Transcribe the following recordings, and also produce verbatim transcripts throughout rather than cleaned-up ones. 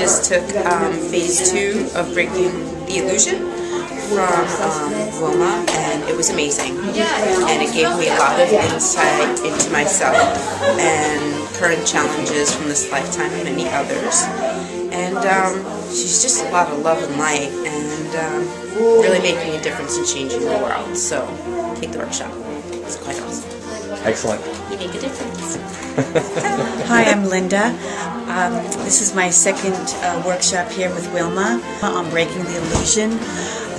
just took um, phase two of Breaking the Illusion from um, Wilma, and it was amazing, and it gave me a lot of insight into myself and current challenges from this lifetime and many others. And um, she's just a lot of love and light, and um, really making a difference and changing the world. So take the workshop. It's quite awesome. Excellent. You make a difference. Hi, I'm Linda. Um, this is my second uh, workshop here with Wilma on Breaking the Illusion.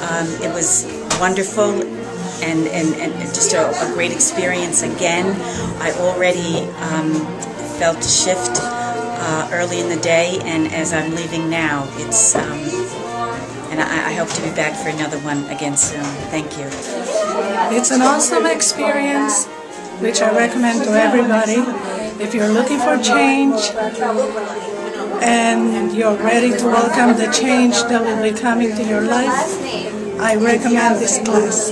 Um, it was wonderful and, and, and just a, a great experience again. I already um, felt a shift uh, early in the day, and as I'm leaving now, it's um, and I, I hope to be back for another one again soon. Thank you. It's an awesome experience, which I recommend to everybody. If you're looking for change and you're ready to welcome the change that will be coming to your life, I recommend this class.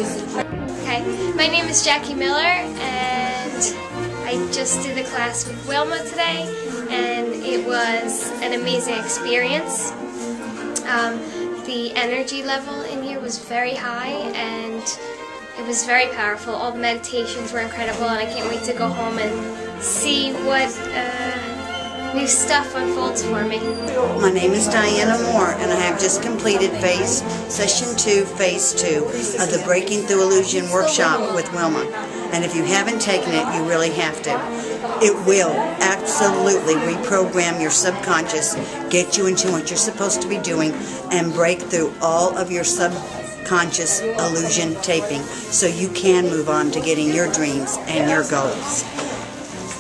Hi, my name is Jackie Miller, and I just did a class with Wilma today, and it was an amazing experience. Um, the energy level in here was very high, and it was very powerful. All the meditations were incredible, and I can't wait to go home and see what uh, new stuff unfolds for me. My name is Diana Moore, and I have just completed phase session two, phase two of the Breaking Through Illusion workshop with Wilma. And if you haven't taken it, you really have to. It will absolutely reprogram your subconscious, get you into what you're supposed to be doing, and break through all of your subconscious conscious illusion taping, so you can move on to getting your dreams and your goals.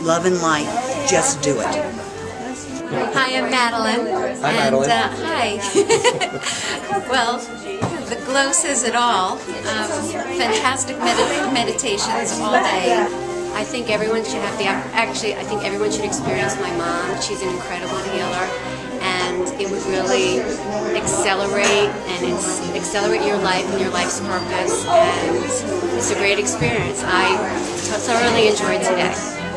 Love and light, just do it. Hi, I'm Madeline. Hi, Madeline. And, uh, hi. Well, the glow says it all. Um, fantastic med meditations all day. I think everyone should have the, actually, I think everyone should experience my mom. She's an incredible healer. And it would really accelerate and it's accelerate your life and your life's purpose, and it's a great experience. I thoroughly enjoyed today.